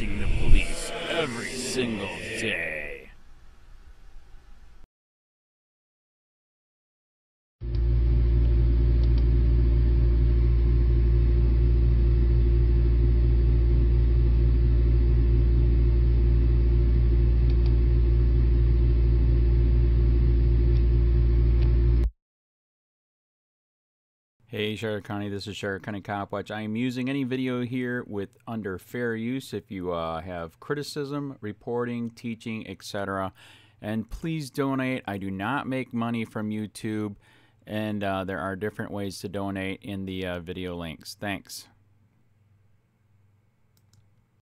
harassing the police every single day. Hey Charlotte County, this is Charlotte County Copwatch. I am using any video here with under fair use if you have criticism, reporting, teaching, etc. And please donate. I do not make money from YouTube, and there are different ways to donate in the video links. Thanks.